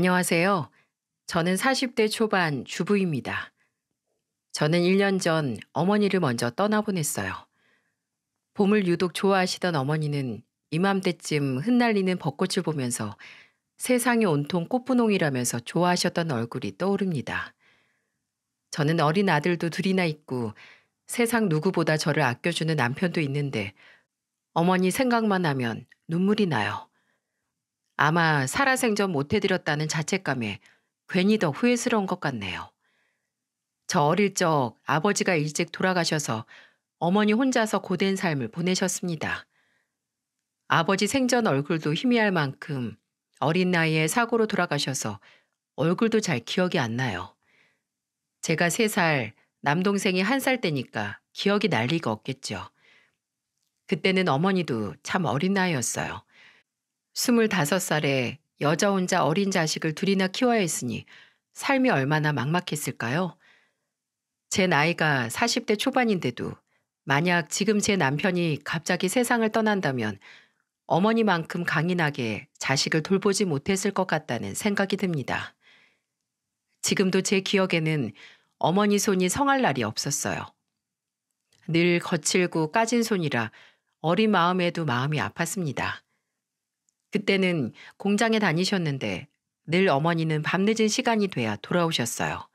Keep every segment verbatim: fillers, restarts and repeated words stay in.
안녕하세요. 저는 사십 대 초반 주부입니다. 저는 일 년 전 어머니를 먼저 떠나보냈어요. 봄을 유독 좋아하시던 어머니는 이맘때쯤 흩날리는 벚꽃을 보면서 세상이 온통 꽃분홍이라면서 좋아하셨던 얼굴이 떠오릅니다. 저는 어린 아들도 둘이나 있고 세상 누구보다 저를 아껴주는 남편도 있는데 어머니 생각만 하면 눈물이 나요. 아마 살아생전 못해드렸다는 자책감에 괜히 더 후회스러운 것 같네요. 저 어릴 적 아버지가 일찍 돌아가셔서 어머니 혼자서 고된 삶을 보내셨습니다. 아버지 생전 얼굴도 희미할 만큼 어린 나이에 사고로 돌아가셔서 얼굴도 잘 기억이 안 나요. 제가 세 살, 남동생이 한 살 때니까 기억이 날 리가 없겠죠. 그때는 어머니도 참 어린 나이였어요. 스물다섯 살에 여자 혼자 어린 자식을 둘이나 키워야 했으니 삶이 얼마나 막막했을까요? 제 나이가 사십 대 초반인데도 만약 지금 제 남편이 갑자기 세상을 떠난다면 어머니만큼 강인하게 자식을 돌보지 못했을 것 같다는 생각이 듭니다. 지금도 제 기억에는 어머니 손이 성할 날이 없었어요. 늘 거칠고 까진 손이라 어린 마음에도 마음이 아팠습니다. 그때는 공장에 다니셨는데 늘 어머니는 밤늦은 시간이 돼야 돌아오셨어요.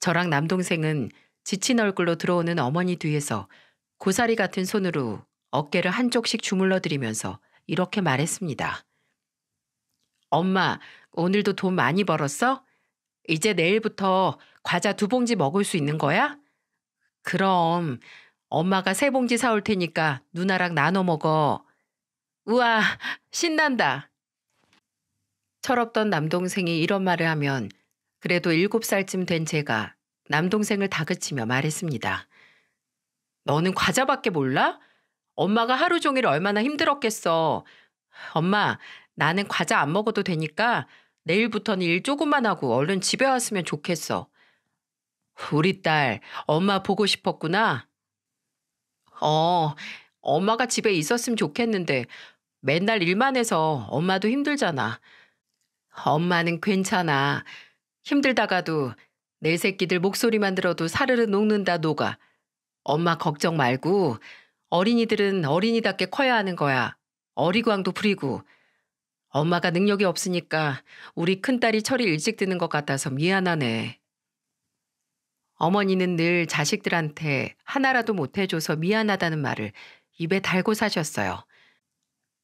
저랑 남동생은 지친 얼굴로 들어오는 어머니 뒤에서 고사리 같은 손으로 어깨를 한쪽씩 주물러드리면서 이렇게 말했습니다. 엄마, 오늘도 돈 많이 벌었어? 이제 내일부터 과자 두 봉지 먹을 수 있는 거야? 그럼 엄마가 세 봉지 사올 테니까 누나랑 나눠 먹어. 우와, 신난다. 철없던 남동생이 이런 말을 하면 그래도 일곱 살쯤 된 제가 남동생을 다그치며 말했습니다. 너는 과자밖에 몰라? 엄마가 하루 종일 얼마나 힘들었겠어. 엄마, 나는 과자 안 먹어도 되니까 내일부터는 일 조금만 하고 얼른 집에 왔으면 좋겠어. 우리 딸, 엄마 보고 싶었구나. 어, 엄마가 집에 있었으면 좋겠는데 맨날 일만 해서 엄마도 힘들잖아. 엄마는 괜찮아. 힘들다가도 내 새끼들 목소리만 들어도 사르르 녹는다 녹아. 엄마 걱정 말고 어린이들은 어린이답게 커야 하는 거야. 어리광도 부리고. 엄마가 능력이 없으니까 우리 큰딸이 철이 일찍 드는 것 같아서 미안하네. 어머니는 늘 자식들한테 하나라도 못해줘서 미안하다는 말을 입에 달고 사셨어요.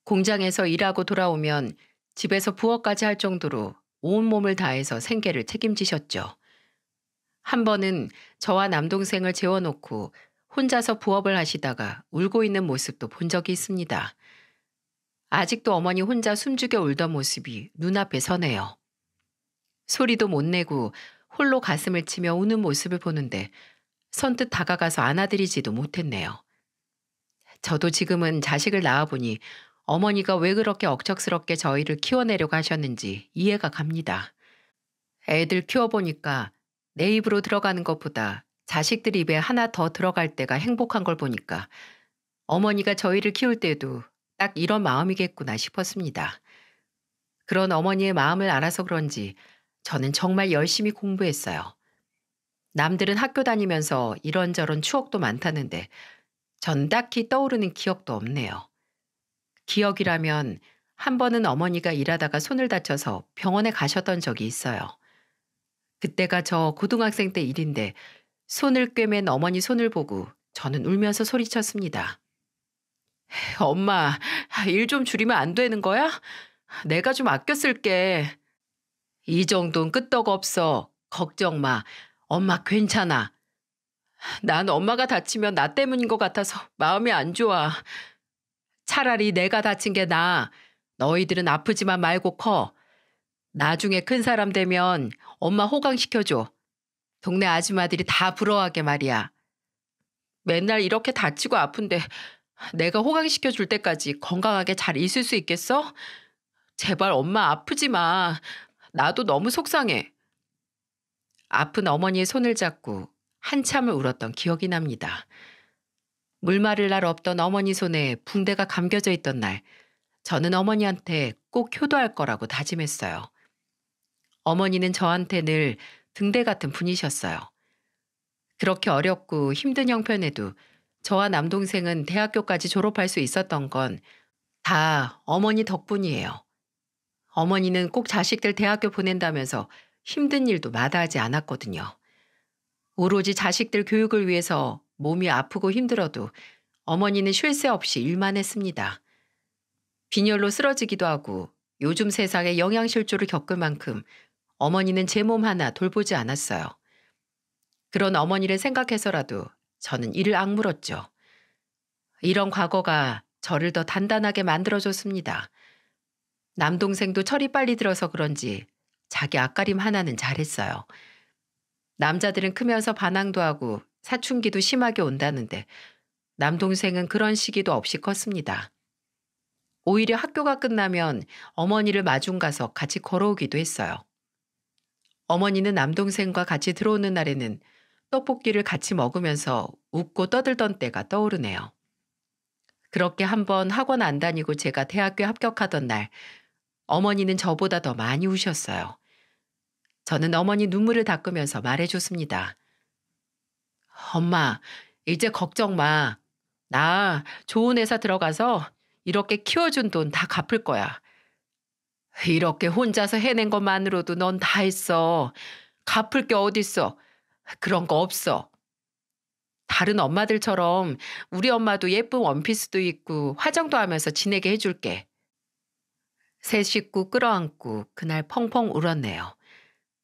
공장에서 일하고 돌아오면 집에서 부엌까지 할 정도로 온몸을 다해서 생계를 책임지셨죠. 한 번은 저와 남동생을 재워놓고 혼자서 부업을 하시다가 울고 있는 모습도 본 적이 있습니다. 아직도 어머니 혼자 숨죽여 울던 모습이 눈앞에 서네요. 소리도 못 내고 홀로 가슴을 치며 우는 모습을 보는데 선뜻 다가가서 안아드리지도 못했네요. 저도 지금은 자식을 낳아보니 어머니가 왜 그렇게 억척스럽게 저희를 키워내려고 하셨는지 이해가 갑니다. 애들 키워보니까 내 입으로 들어가는 것보다 자식들 입에 하나 더 들어갈 때가 행복한 걸 보니까 어머니가 저희를 키울 때도 딱 이런 마음이겠구나 싶었습니다. 그런 어머니의 마음을 알아서 그런지 저는 정말 열심히 공부했어요. 남들은 학교 다니면서 이런저런 추억도 많다는데 전 딱히 떠오르는 기억도 없네요. 기억이라면 한 번은 어머니가 일하다가 손을 다쳐서 병원에 가셨던 적이 있어요. 그때가 저 고등학생 때 일인데 손을 꿰맨 어머니 손을 보고 저는 울면서 소리쳤습니다. 엄마, 일 좀 줄이면 안 되는 거야? 내가 좀 아껴 쓸게. 이 정도는 끄떡없어. 걱정 마. 엄마 괜찮아. 난 엄마가 다치면 나 때문인 것 같아서 마음이 안 좋아. 차라리 내가 다친 게 나아. 너희들은 아프지만 말고 커. 나중에 큰 사람 되면 엄마 호강시켜줘. 동네 아줌마들이 다 부러워하게 말이야. 맨날 이렇게 다치고 아픈데 내가 호강시켜줄 때까지 건강하게 잘 있을 수 있겠어? 제발 엄마 아프지 마. 나도 너무 속상해. 아픈 어머니의 손을 잡고 한참을 울었던 기억이 납니다. 물 마를 날 없던 어머니 손에 붕대가 감겨져 있던 날, 저는 어머니한테 꼭 효도할 거라고 다짐했어요. 어머니는 저한테 늘 등대 같은 분이셨어요. 그렇게 어렵고 힘든 형편에도 저와 남동생은 대학교까지 졸업할 수 있었던 건 다 어머니 덕분이에요. 어머니는 꼭 자식들 대학교 보낸다면서 힘든 일도 마다하지 않았거든요. 오로지 자식들 교육을 위해서 몸이 아프고 힘들어도 어머니는 쉴 새 없이 일만 했습니다. 빈혈로 쓰러지기도 하고 요즘 세상에 영양실조를 겪을 만큼 어머니는 제 몸 하나 돌보지 않았어요. 그런 어머니를 생각해서라도 저는 이를 악물었죠. 이런 과거가 저를 더 단단하게 만들어줬습니다. 남동생도 철이 빨리 들어서 그런지 자기 앞가림 하나는 잘했어요. 남자들은 크면서 반항도 하고 사춘기도 심하게 온다는데 남동생은 그런 시기도 없이 컸습니다. 오히려 학교가 끝나면 어머니를 마중 가서 같이 걸어오기도 했어요. 어머니는 남동생과 같이 들어오는 날에는 떡볶이를 같이 먹으면서 웃고 떠들던 때가 떠오르네요. 그렇게 한번 학원 안 다니고 제가 대학교에 합격하던 날 어머니는 저보다 더 많이 우셨어요. 저는 어머니 눈물을 닦으면서 말해줬습니다. 엄마, 이제 걱정 마. 나 좋은 회사 들어가서 이렇게 키워준 돈 다 갚을 거야. 이렇게 혼자서 해낸 것만으로도 넌 다 했어. 갚을 게 어딨어. 그런 거 없어. 다른 엄마들처럼 우리 엄마도 예쁜 원피스도 입고 화장도 하면서 지내게 해줄게. 세 식구 끌어안고 그날 펑펑 울었네요.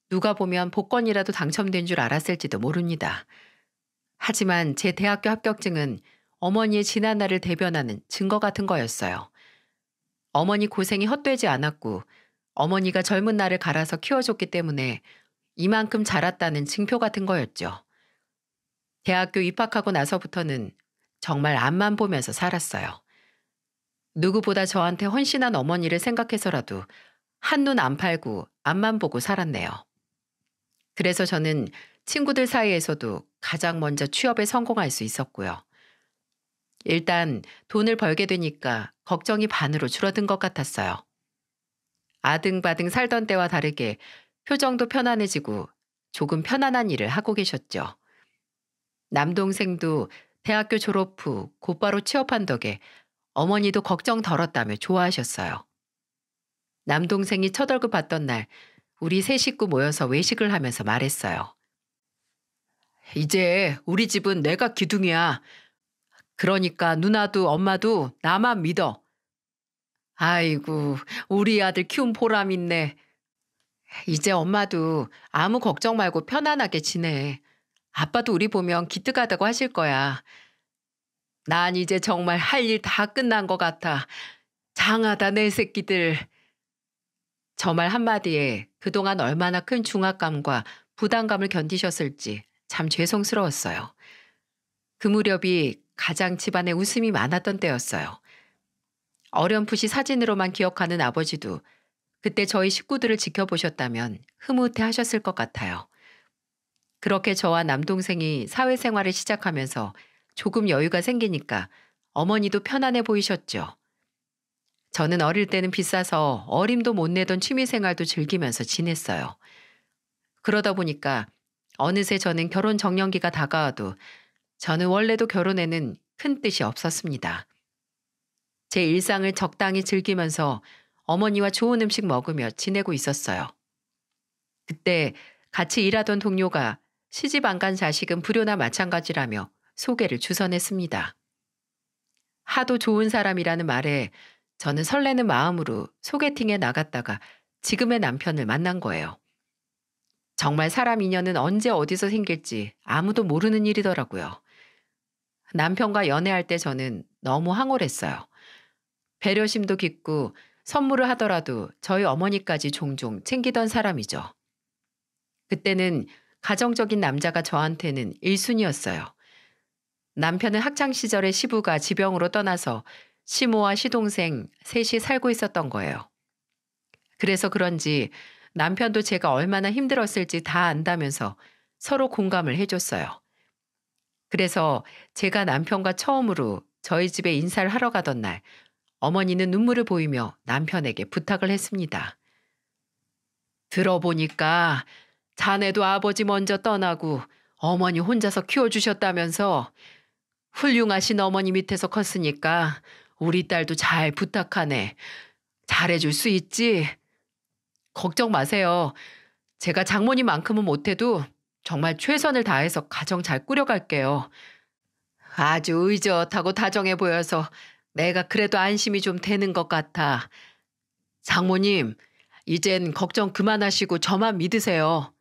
누가 보면 복권이라도 당첨된 줄 알았을지도 모릅니다. 하지만 제 대학교 합격증은 어머니의 지난 날을 대변하는 증거 같은 거였어요. 어머니 고생이 헛되지 않았고 어머니가 젊은 나를 갈아서 키워줬기 때문에 이만큼 자랐다는 증표 같은 거였죠. 대학교 입학하고 나서부터는 정말 앞만 보면서 살았어요. 누구보다 저한테 헌신한 어머니를 생각해서라도 한눈 안 팔고 앞만 보고 살았네요. 그래서 저는 친구들 사이에서도 가장 먼저 취업에 성공할 수 있었고요. 일단 돈을 벌게 되니까 걱정이 반으로 줄어든 것 같았어요. 아등바등 살던 때와 다르게 표정도 편안해지고 조금 편안한 일을 하고 계셨죠. 남동생도 대학교 졸업 후 곧바로 취업한 덕에 어머니도 걱정 덜었다며 좋아하셨어요. 남동생이 첫 월급 받던 날 우리 세 식구 모여서 외식을 하면서 말했어요. 이제 우리 집은 내가 기둥이야. 그러니까 누나도 엄마도 나만 믿어. 아이고, 우리 아들 키운 보람 있네. 이제 엄마도 아무 걱정 말고 편안하게 지내. 아빠도 우리 보면 기특하다고 하실 거야. 난 이제 정말 할 일 다 끝난 것 같아. 장하다 내 새끼들. 저 말 한마디에 그동안 얼마나 큰 중압감과 부담감을 견디셨을지 참 죄송스러웠어요. 그 무렵이 가장 집안에 웃음이 많았던 때였어요. 어렴풋이 사진으로만 기억하는 아버지도 그때 저희 식구들을 지켜보셨다면 흐뭇해하셨을 것 같아요. 그렇게 저와 남동생이 사회생활을 시작하면서 조금 여유가 생기니까 어머니도 편안해 보이셨죠. 저는 어릴 때는 비싸서 어림도 못 내던 취미생활도 즐기면서 지냈어요. 그러다 보니까 어느새 저는 결혼 정년기가 다가와도 저는 원래도 결혼에는 큰 뜻이 없었습니다. 제 일상을 적당히 즐기면서 어머니와 좋은 음식 먹으며 지내고 있었어요. 그때 같이 일하던 동료가 시집 안 간 자식은 불효나 마찬가지라며 소개를 주선했습니다. 하도 좋은 사람이라는 말에 저는 설레는 마음으로 소개팅에 나갔다가 지금의 남편을 만난 거예요. 정말 사람 인연은 언제 어디서 생길지 아무도 모르는 일이더라고요. 남편과 연애할 때 저는 너무 황홀했어요. 배려심도 깊고 선물을 하더라도 저희 어머니까지 종종 챙기던 사람이죠. 그때는 가정적인 남자가 저한테는 일순위였어요. 남편은 학창시절에 시부가 지병으로 떠나서 시모와 시동생 셋이 살고 있었던 거예요. 그래서 그런지 남편도 제가 얼마나 힘들었을지 다 안다면서 서로 공감을 해줬어요. 그래서 제가 남편과 처음으로 저희 집에 인사를 하러 가던 날 어머니는 눈물을 보이며 남편에게 부탁을 했습니다. 들어보니까 자네도 아버지 먼저 떠나고 어머니 혼자서 키워주셨다면서 훌륭하신 어머니 밑에서 컸으니까 우리 딸도 잘 부탁하네. 잘해줄 수 있지? 걱정 마세요. 제가 장모님만큼은 못해도 정말 최선을 다해서 가정 잘 꾸려갈게요. 아주 의젓하고 다정해 보여서 내가 그래도 안심이 좀 되는 것 같아. 장모님, 이젠 걱정 그만하시고 저만 믿으세요.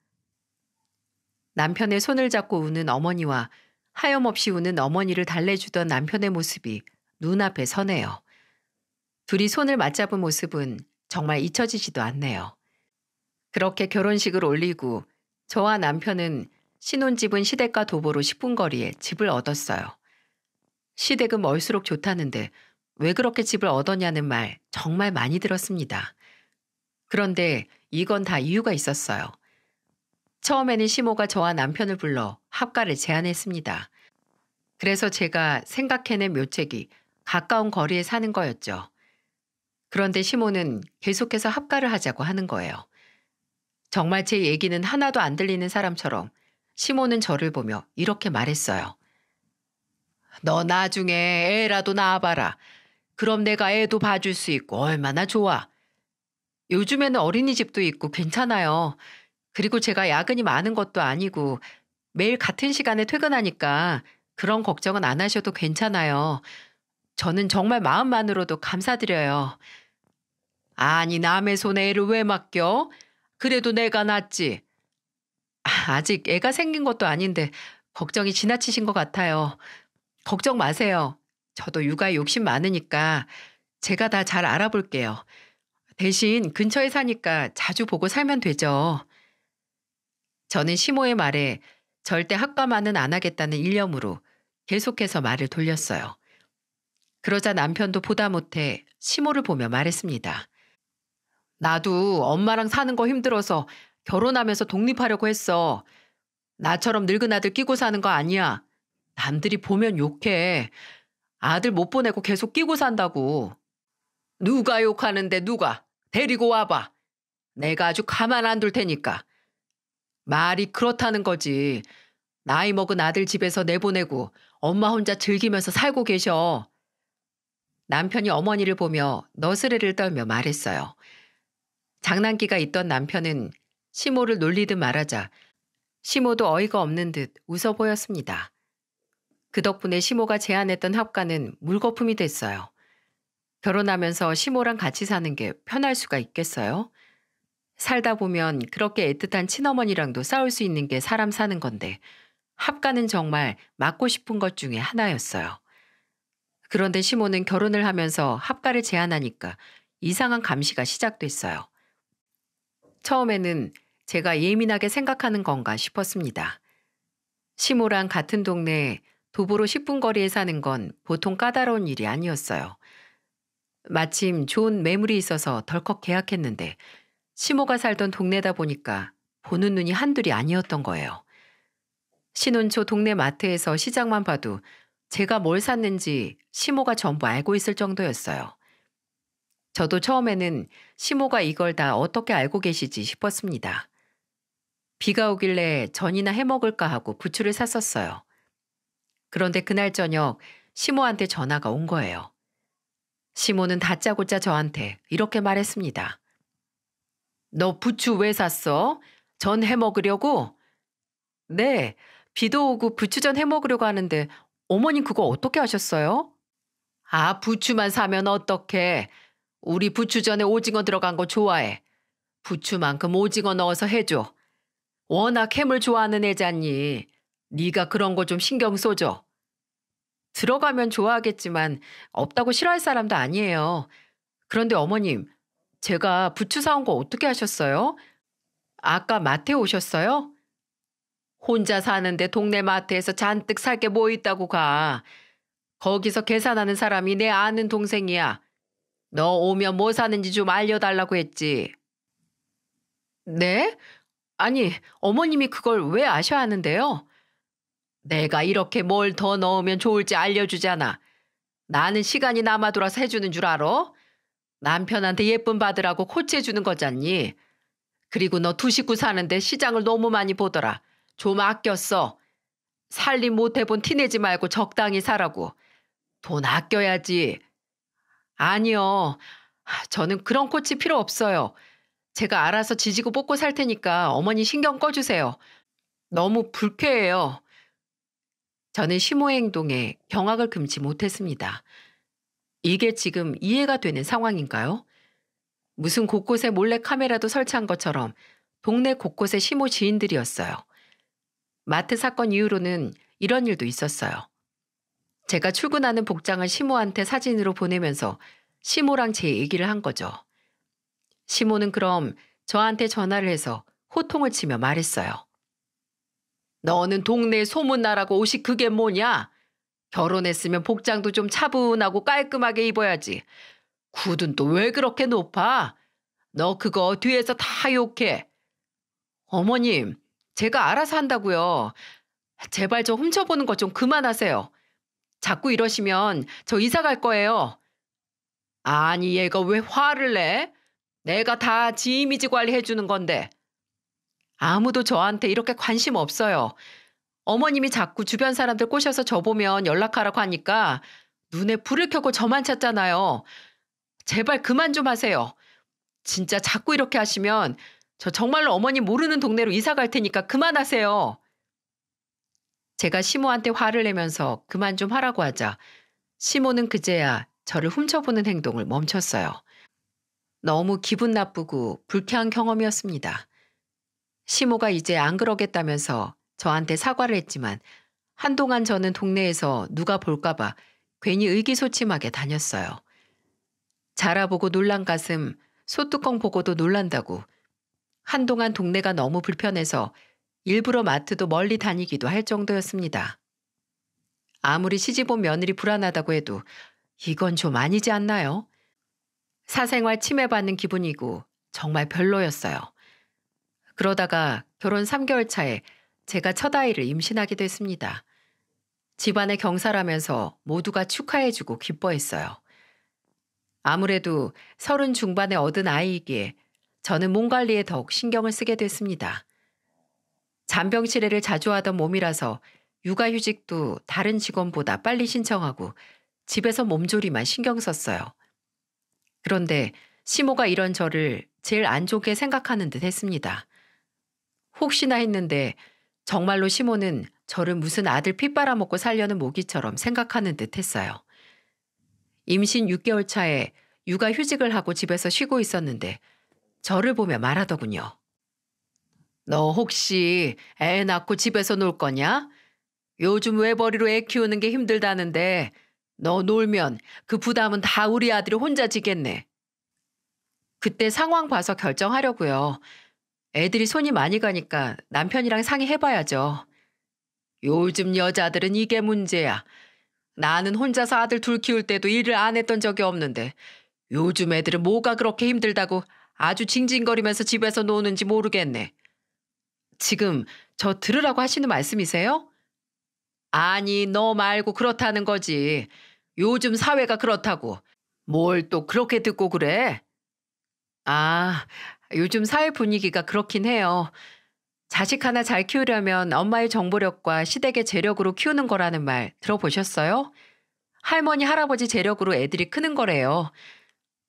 남편의 손을 잡고 우는 어머니와 하염없이 우는 어머니를 달래주던 남편의 모습이 눈앞에 서네요. 둘이 손을 맞잡은 모습은 정말 잊혀지지도 않네요. 그렇게 결혼식을 올리고 저와 남편은 신혼집은 시댁과 도보로 십 분 거리에 집을 얻었어요. 시댁은 멀수록 좋다는데 왜 그렇게 집을 얻었냐는 말 정말 많이 들었습니다. 그런데 이건 다 이유가 있었어요. 처음에는 시모가 저와 남편을 불러 합가를 제안했습니다. 그래서 제가 생각해낸 묘책이 가까운 거리에 사는 거였죠. 그런데 시모는 계속해서 합가를 하자고 하는 거예요. 정말 제 얘기는 하나도 안 들리는 사람처럼 시모는 저를 보며 이렇게 말했어요. 너 나중에 애라도 낳아봐라. 그럼 내가 애도 봐줄 수 있고 얼마나 좋아. 요즘에는 어린이집도 있고 괜찮아요. 그리고 제가 야근이 많은 것도 아니고 매일 같은 시간에 퇴근하니까 그런 걱정은 안 하셔도 괜찮아요. 저는 정말 마음만으로도 감사드려요. 아니 남의 손에 애를 왜 맡겨? 그래도 내가 낫지. 아직 애가 생긴 것도 아닌데 걱정이 지나치신 것 같아요. 걱정 마세요. 저도 육아 욕심 많으니까 제가 다 잘 알아볼게요. 대신 근처에 사니까 자주 보고 살면 되죠. 저는 시모의 말에 절대 합가만은 안 하겠다는 일념으로 계속해서 말을 돌렸어요. 그러자 남편도 보다 못해 시모를 보며 말했습니다. 나도 엄마랑 사는 거 힘들어서 결혼하면서 독립하려고 했어. 나처럼 늙은 아들 끼고 사는 거 아니야. 남들이 보면 욕해. 아들 못 보내고 계속 끼고 산다고. 누가 욕하는데 누가. 데리고 와봐. 내가 아주 가만 안 둘 테니까. 말이 그렇다는 거지. 나이 먹은 아들 집에서 내보내고 엄마 혼자 즐기면서 살고 계셔. 남편이 어머니를 보며 너스레를 떨며 말했어요. 장난기가 있던 남편은 시모를 놀리듯 말하자 시모도 어이가 없는 듯 웃어 보였습니다. 그 덕분에 시모가 제안했던 합가는 물거품이 됐어요. 결혼하면서 시모랑 같이 사는 게 편할 수가 있겠어요? 살다 보면 그렇게 애틋한 친어머니랑도 싸울 수 있는 게 사람 사는 건데 합가는 정말 막고 싶은 것 중에 하나였어요. 그런데 시모는 결혼을 하면서 합가를 제안하니까 이상한 감시가 시작됐어요. 처음에는 제가 예민하게 생각하는 건가 싶었습니다. 시모랑 같은 동네에 도보로 십 분 거리에 사는 건 보통 까다로운 일이 아니었어요. 마침 좋은 매물이 있어서 덜컥 계약했는데 시모가 살던 동네다 보니까 보는 눈이 한둘이 아니었던 거예요. 신혼 초 동네 마트에서 시장만 봐도 제가 뭘 샀는지 시모가 전부 알고 있을 정도였어요. 저도 처음에는 시모가 이걸 다 어떻게 알고 계시지 싶었습니다. 비가 오길래 전이나 해먹을까 하고 부추를 샀었어요. 그런데 그날 저녁 시모한테 전화가 온 거예요. 시모는 다짜고짜 저한테 이렇게 말했습니다. 너 부추 왜 샀어? 전 해먹으려고? 네, 비도 오고 부추전 해먹으려고 하는데 어머님 그거 어떻게 하셨어요? 아, 부추만 사면 어떡해. 우리 부추전에 오징어 들어간 거 좋아해. 부추만큼 오징어 넣어서 해줘. 워낙 햄을 좋아하는 애잖니. 네가 그런 거 좀 신경 써줘. 들어가면 좋아하겠지만 없다고 싫어할 사람도 아니에요. 그런데 어머님, 제가 부추 사온 거 어떻게 하셨어요? 아까 마트에 오셨어요? 혼자 사는데 동네 마트에서 잔뜩 살 게 뭐 있다고 가. 거기서 계산하는 사람이 내 아는 동생이야. 너 오면 뭐 사는지 좀 알려달라고 했지. 네? 아니, 어머님이 그걸 왜 아셔야 하는데요? 내가 이렇게 뭘 더 넣으면 좋을지 알려주잖아. 나는 시간이 남아돌아서 해주는 줄 알아? 남편한테 예쁨 받으라고 코치해주는 거잖니. 그리고 너 두 식구 사는데 시장을 너무 많이 보더라. 좀 아꼈어. 살림 못해본 티내지 말고 적당히 사라고. 돈 아껴야지. 아니요. 저는 그런 코치 필요 없어요. 제가 알아서 지지고 볶고 살 테니까 어머니 신경 꺼주세요. 너무 불쾌해요. 저는 시모의 행동에 경악을 금치 못했습니다. 이게 지금 이해가 되는 상황인가요? 무슨 곳곳에 몰래 카메라도 설치한 것처럼 동네 곳곳에 시모 지인들이었어요. 마트 사건 이후로는 이런 일도 있었어요. 제가 출근하는 복장을 시모한테 사진으로 보내면서 시모랑 제 얘기를 한 거죠. 시모는 그럼 저한테 전화를 해서 호통을 치며 말했어요. 너는 동네에 소문나라고 옷이 그게 뭐냐? 결혼했으면 복장도 좀 차분하고 깔끔하게 입어야지. 구두는 또 왜 그렇게 높아? 너 그거 뒤에서 다 욕해. 어머님, 제가 알아서 한다고요. 제발 저 훔쳐보는 것 좀 그만하세요. 자꾸 이러시면 저 이사 갈 거예요. 아니 얘가 왜 화를 내? 내가 다 지 이미지 관리해주는 건데. 아무도 저한테 이렇게 관심 없어요. 어머님이 자꾸 주변 사람들 꼬셔서 저 보면 연락하라고 하니까 눈에 불을 켜고 저만 찾잖아요. 제발 그만 좀 하세요. 진짜 자꾸 이렇게 하시면 저 정말로 어머님 모르는 동네로 이사 갈 테니까 그만하세요. 제가 시모한테 화를 내면서 그만 좀 하라고 하자 시모는 그제야 저를 훔쳐보는 행동을 멈췄어요. 너무 기분 나쁘고 불쾌한 경험이었습니다. 시모가 이제 안 그러겠다면서 저한테 사과를 했지만 한동안 저는 동네에서 누가 볼까봐 괜히 의기소침하게 다녔어요. 자라보고 놀란 가슴, 소뚜껑 보고도 놀란다고 한동안 동네가 너무 불편해서 일부러 마트도 멀리 다니기도 할 정도였습니다. 아무리 시집온 며느리 불안하다고 해도 이건 좀 아니지 않나요? 사생활 침해받는 기분이고 정말 별로였어요. 그러다가 결혼 삼 개월 차에 제가 첫 아이를 임신하게 됐습니다. 집안에 경사라면서 모두가 축하해주고 기뻐했어요. 아무래도 서른 중반에 얻은 아이이기에 저는 몸 관리에 더욱 신경을 쓰게 됐습니다. 잔병치레를 자주 하던 몸이라서 육아휴직도 다른 직원보다 빨리 신청하고 집에서 몸조리만 신경 썼어요. 그런데 시모가 이런 저를 제일 안 좋게 생각하는 듯 했습니다. 혹시나 했는데 정말로 시모는 저를 무슨 아들 피 빨아먹고 살려는 모기처럼 생각하는 듯 했어요. 임신 육 개월 차에 육아휴직을 하고 집에서 쉬고 있었는데 저를 보며 말하더군요. 너 혹시 애 낳고 집에서 놀 거냐? 요즘 외벌이로 애 키우는 게 힘들다는데 너 놀면 그 부담은 다 우리 아들이 혼자 지겠네. 그때 상황 봐서 결정하려고요. 애들이 손이 많이 가니까 남편이랑 상의해봐야죠. 요즘 여자들은 이게 문제야. 나는 혼자서 아들 둘 키울 때도 일을 안 했던 적이 없는데 요즘 애들은 뭐가 그렇게 힘들다고 아주 징징거리면서 집에서 노는지 모르겠네. 지금 저 들으라고 하시는 말씀이세요? 아니 너 말고 그렇다는 거지. 요즘 사회가 그렇다고. 뭘 또 그렇게 듣고 그래? 아, 요즘 사회 분위기가 그렇긴 해요. 자식 하나 잘 키우려면 엄마의 정보력과 시댁의 재력으로 키우는 거라는 말 들어보셨어요? 할머니, 할아버지 재력으로 애들이 크는 거래요.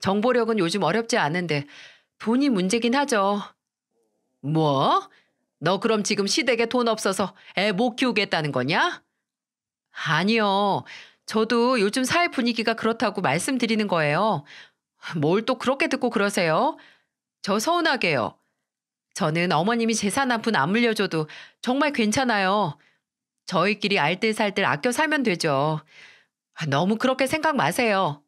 정보력은 요즘 어렵지 않은데 돈이 문제긴 하죠. 뭐? 너 그럼 지금 시댁에 돈 없어서 애 못 키우겠다는 거냐? 아니요. 저도 요즘 사회 분위기가 그렇다고 말씀드리는 거예요. 뭘 또 그렇게 듣고 그러세요? 저 서운하게요. 저는 어머님이 재산 한 푼 안 물려줘도 정말 괜찮아요. 저희끼리 알뜰살뜰 아껴 살면 되죠. 너무 그렇게 생각 마세요.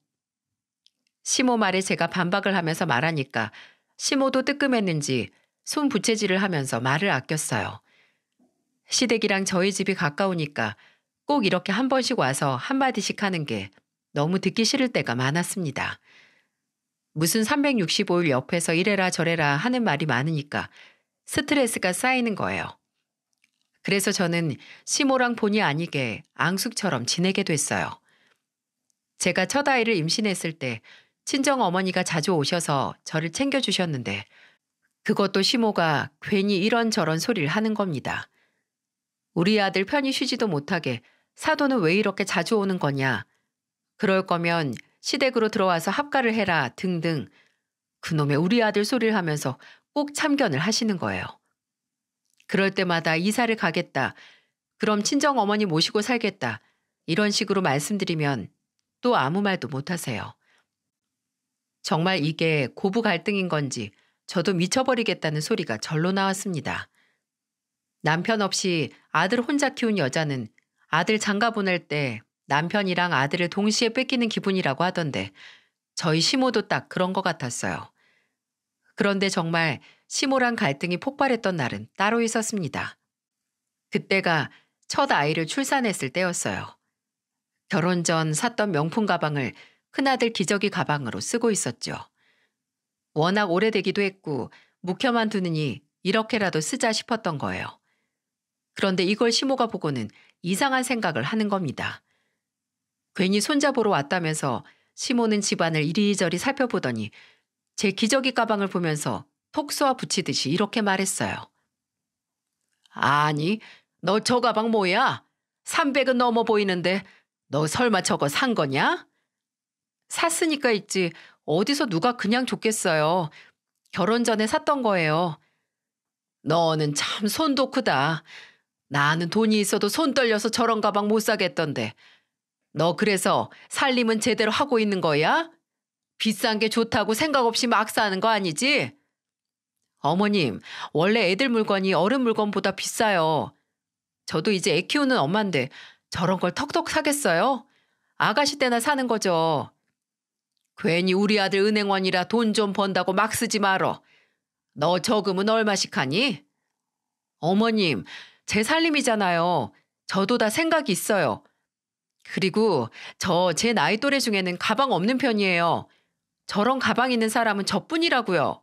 시모 말에 제가 반박을 하면서 말하니까 시모도 뜨끔했는지 손 부채질을 하면서 말을 아꼈어요. 시댁이랑 저희 집이 가까우니까 꼭 이렇게 한 번씩 와서 한마디씩 하는 게 너무 듣기 싫을 때가 많았습니다. 무슨 삼백육십오 일 옆에서 이래라 저래라 하는 말이 많으니까 스트레스가 쌓이는 거예요. 그래서 저는 시모랑 본의 아니게 앙숙처럼 지내게 됐어요. 제가 첫 아이를 임신했을 때 친정 어머니가 자주 오셔서 저를 챙겨주셨는데 그것도 시모가 괜히 이런저런 소리를 하는 겁니다. 우리 아들 편히 쉬지도 못하게 사돈은 왜 이렇게 자주 오는 거냐. 그럴 거면 시댁으로 들어와서 합가를 해라 등등 그놈의 우리 아들 소리를 하면서 꼭 참견을 하시는 거예요. 그럴 때마다 이사를 가겠다. 그럼 친정어머니 모시고 살겠다. 이런 식으로 말씀드리면 또 아무 말도 못하세요. 정말 이게 고부 갈등인 건지 저도 미쳐버리겠다는 소리가 절로 나왔습니다. 남편 없이 아들 혼자 키운 여자는 아들 장가 보낼 때 남편이랑 아들을 동시에 뺏기는 기분이라고 하던데 저희 시모도 딱 그런 것 같았어요. 그런데 정말 시모랑 갈등이 폭발했던 날은 따로 있었습니다. 그때가 첫 아이를 출산했을 때였어요. 결혼 전 샀던 명품 가방을 큰아들 기저귀 가방으로 쓰고 있었죠. 워낙 오래되기도 했고 묵혀만 두느니 이렇게라도 쓰자 싶었던 거예요. 그런데 이걸 시모가 보고는 이상한 생각을 하는 겁니다. 괜히 손잡으러 왔다면서 시모는 집안을 이리저리 살펴보더니 제 기저귀 가방을 보면서 톡 쏘아 붙이듯이 이렇게 말했어요. 아니, 너 저 가방 뭐야? 삼백은 넘어 보이는데 너 설마 저거 산 거냐? 샀으니까 있지 어디서 누가 그냥 줬겠어요. 결혼 전에 샀던 거예요. 너는 참 손도 크다. 나는 돈이 있어도 손 떨려서 저런 가방 못 사겠던데. 너 그래서 살림은 제대로 하고 있는 거야? 비싼 게 좋다고 생각 없이 막 사는 거 아니지? 어머님, 원래 애들 물건이 어른 물건보다 비싸요. 저도 이제 애 키우는 엄마인데 저런 걸 턱턱 사겠어요? 아가씨 때나 사는 거죠. 괜히 우리 아들 은행원이라 돈 좀 번다고 막 쓰지 말어. 너 저금은 얼마씩 하니? 어머님, 제 살림이잖아요. 저도 다 생각이 있어요. 그리고 저 제 나이 또래 중에는 가방 없는 편이에요. 저런 가방 있는 사람은 저뿐이라고요.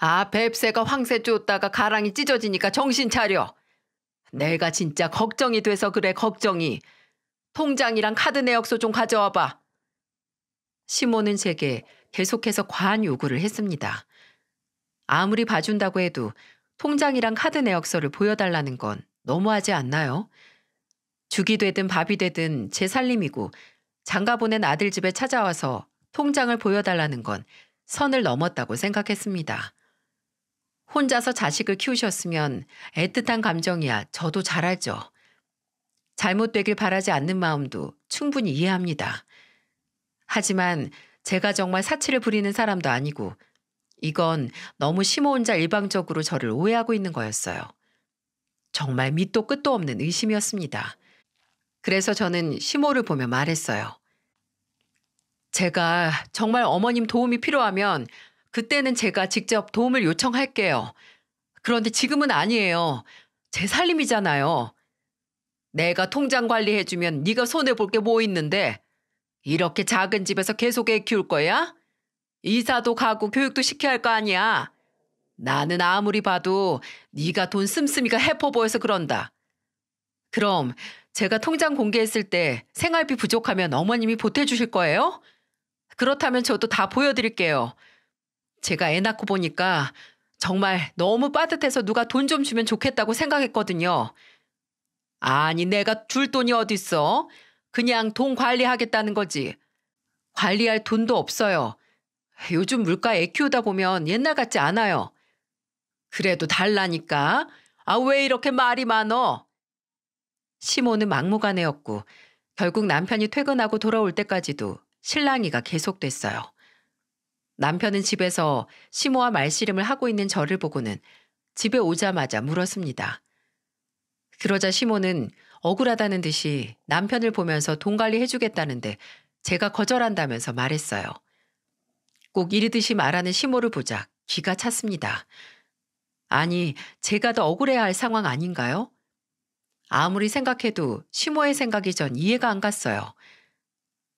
아, 뱁새가 황새 쫓다가 가랑이 찢어지니까 정신 차려. 내가 진짜 걱정이 돼서 그래, 걱정이. 통장이랑 카드 내역서 좀 가져와봐. 시모는 제게 계속해서 과한 요구를 했습니다. 아무리 봐준다고 해도 통장이랑 카드 내역서를 보여달라는 건 너무하지 않나요? 죽이 되든 밥이 되든 제 살림이고 장가 보낸 아들 집에 찾아와서 통장을 보여달라는 건 선을 넘었다고 생각했습니다. 혼자서 자식을 키우셨으면 애틋한 감정이야 저도 잘 알죠. 잘못되길 바라지 않는 마음도 충분히 이해합니다. 하지만 제가 정말 사치를 부리는 사람도 아니고 이건 너무 시모 혼자 일방적으로 저를 오해하고 있는 거였어요. 정말 밑도 끝도 없는 의심이었습니다. 그래서 저는 시모를 보며 말했어요. 제가 정말 어머님 도움이 필요하면 그때는 제가 직접 도움을 요청할게요. 그런데 지금은 아니에요. 제 살림이잖아요. 내가 통장 관리해주면 네가 손해볼 게 뭐 있는데 이렇게 작은 집에서 계속 애 키울 거야? 이사도 가고 교육도 시켜야 할 거 아니야. 나는 아무리 봐도 네가 돈 씀씀이가 해퍼 보여서 그런다. 그럼 제가 통장 공개했을 때 생활비 부족하면 어머님이 보태주실 거예요? 그렇다면 저도 다 보여드릴게요. 제가 애 낳고 보니까 정말 너무 빠듯해서 누가 돈 좀 주면 좋겠다고 생각했거든요. 아니 내가 줄 돈이 어딨어? 그냥 돈 관리하겠다는 거지. 관리할 돈도 없어요. 요즘 물가 애 키우다 보면 옛날 같지 않아요. 그래도 달라니까. 아, 왜 이렇게 말이 많어? 시모는 막무가내였고 결국 남편이 퇴근하고 돌아올 때까지도 실랑이가 계속됐어요. 남편은 집에서 시모와 말씨름을 하고 있는 저를 보고는 집에 오자마자 물었습니다. 그러자 시모는 억울하다는 듯이 남편을 보면서 돈 관리해주겠다는데 제가 거절한다면서 말했어요. 꼭 이르듯이 말하는 시모를 보자 기가 찼습니다. 아니, 제가 더 억울해야 할 상황 아닌가요? 아무리 생각해도 시모의 생각이 전 이해가 안 갔어요.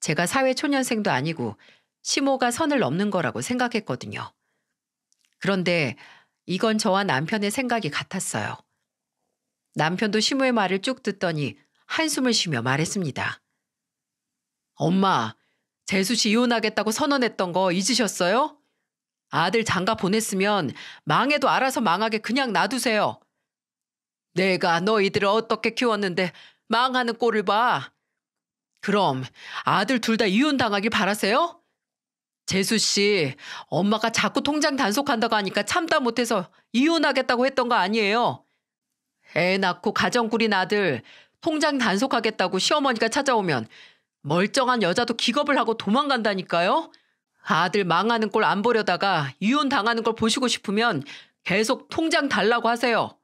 제가 사회초년생도 아니고 시모가 선을 넘는 거라고 생각했거든요. 그런데 이건 저와 남편의 생각이 같았어요. 남편도 시모의 말을 쭉 듣더니 한숨을 쉬며 말했습니다. 엄마, 재수 씨 이혼하겠다고 선언했던 거 잊으셨어요? 아들 장가 보냈으면 망해도 알아서 망하게 그냥 놔두세요. 내가 너희들을 어떻게 키웠는데 망하는 꼴을 봐. 그럼 아들 둘 다 이혼당하길 바라세요? 재수 씨, 엄마가 자꾸 통장 단속한다고 하니까 참다 못해서 이혼하겠다고 했던 거 아니에요? 애 낳고 가정 꾸린 아들 통장 단속하겠다고 시어머니가 찾아오면 멀쩡한 여자도 기겁을 하고 도망간다니까요? 아들 망하는 꼴 안 보려다가 이혼당하는 걸 보시고 싶으면 계속 통장 달라고 하세요.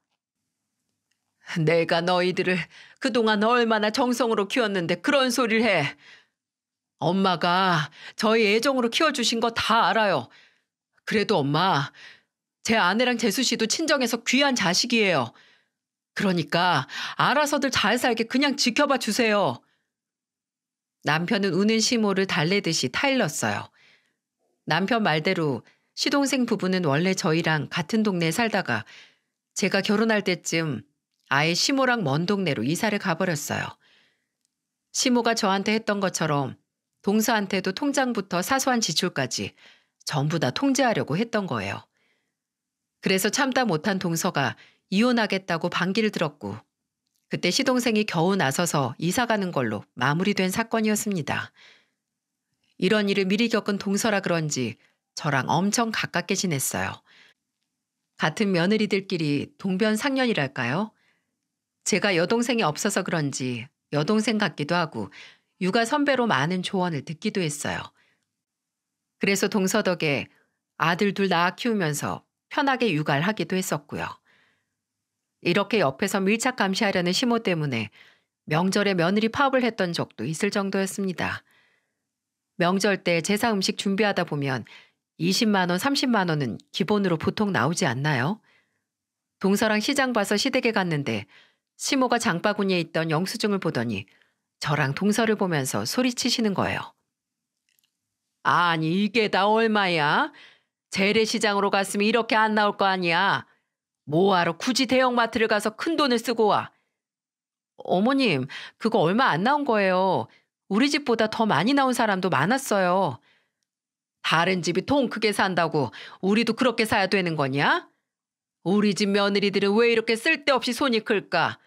내가 너희들을 그동안 얼마나 정성으로 키웠는데 그런 소리를 해. 엄마가 저희 애정으로 키워주신 거 다 알아요. 그래도 엄마, 제 아내랑 재수 씨도 친정에서 귀한 자식이에요. 그러니까 알아서들 잘 살게 그냥 지켜봐 주세요. 남편은 우는 시모를 달래듯이 타일렀어요. 남편 말대로 시동생 부부는 원래 저희랑 같은 동네에 살다가 제가 결혼할 때쯤 아예 시모랑 먼 동네로 이사를 가버렸어요. 시모가 저한테 했던 것처럼 동서한테도 통장부터 사소한 지출까지 전부 다 통제하려고 했던 거예요. 그래서 참다 못한 동서가 이혼하겠다고 반기를 들었고 그때 시동생이 겨우 나서서 이사가는 걸로 마무리된 사건이었습니다. 이런 일을 미리 겪은 동서라 그런지 저랑 엄청 가깝게 지냈어요. 같은 며느리들끼리 동변상련이랄까요? 제가 여동생이 없어서 그런지 여동생 같기도 하고 육아 선배로 많은 조언을 듣기도 했어요. 그래서 동서 덕에 아들 둘 낳아 키우면서 편하게 육아를 하기도 했었고요. 이렇게 옆에서 밀착 감시하려는 시모 때문에 명절에 며느리 파업을 했던 적도 있을 정도였습니다. 명절 때 제사 음식 준비하다 보면 이십만 원, 삼십만 원은 기본으로 보통 나오지 않나요? 동서랑 시장 봐서 시댁에 갔는데 시모가 장바구니에 있던 영수증을 보더니 저랑 동서를 보면서 소리치시는 거예요. 아니 이게 다 얼마야? 재래시장으로 갔으면 이렇게 안 나올 거 아니야. 뭐하러 굳이 대형마트를 가서 큰돈을 쓰고 와. 어머님, 그거 얼마 안 나온 거예요. 우리 집보다 더 많이 나온 사람도 많았어요. 다른 집이 통 크게 산다고 우리도 그렇게 사야 되는 거냐? 우리 집 며느리들은 왜 이렇게 쓸데없이 손이 클까?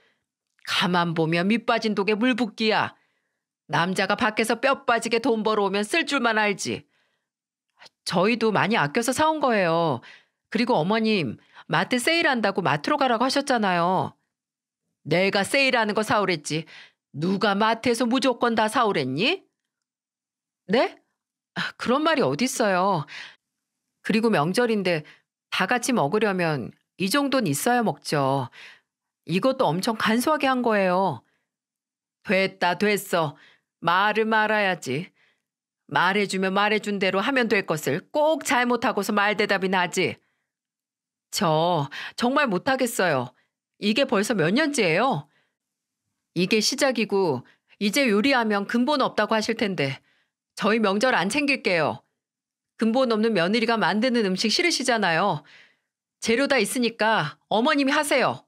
가만 보면 밑 빠진 독에 물 붓기야. 남자가 밖에서 뼈 빠지게 돈 벌어오면 쓸 줄만 알지. 저희도 많이 아껴서 사온 거예요. 그리고 어머님, 마트 세일한다고 마트로 가라고 하셨잖아요. 내가 세일하는 거 사오랬지. 누가 마트에서 무조건 다 사오랬니? 네? 그런 말이 어딨어요. 그리고 명절인데 다 같이 먹으려면 이 정도는 있어야 먹죠. 이것도 엄청 간소하게 한 거예요. 됐다 됐어. 말을 말아야지. 말해주면 말해준 대로 하면 될 것을 꼭 잘못하고서 말대답이 나지. 저 정말 못하겠어요. 이게 벌써 몇 년째예요? 이게 시작이고 이제 요리하면 근본 없다고 하실 텐데 저희 명절 안 챙길게요. 근본 없는 며느리가 만드는 음식 싫으시잖아요. 재료 다 있으니까 어머님이 하세요.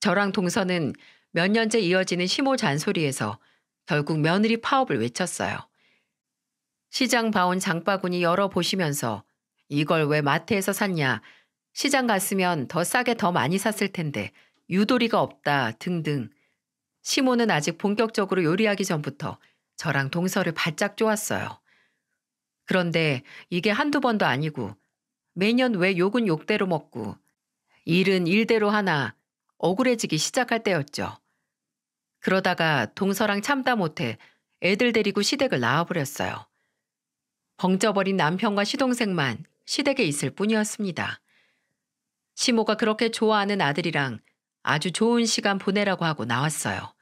저랑 동서는 몇 년째 이어지는 시모 잔소리에서 결국 며느리 파업을 외쳤어요. 시장 봐온 장바구니 열어보시면서 이걸 왜 마트에서 샀냐, 시장 갔으면 더 싸게 더 많이 샀을 텐데 유도리가 없다 등등. 시모는 아직 본격적으로 요리하기 전부터 저랑 동서를 바짝 쪼았어요. 그런데 이게 한두 번도 아니고 매년 왜 욕은 욕대로 먹고 일은 일대로 하나 억울해지기 시작할 때였죠. 그러다가 동서랑 참다 못해 애들 데리고 시댁을 나와버렸어요. 벙쪄버린 남편과 시동생만 시댁에 있을 뿐이었습니다. 시모가 그렇게 좋아하는 아들이랑 아주 좋은 시간 보내라고 하고 나왔어요.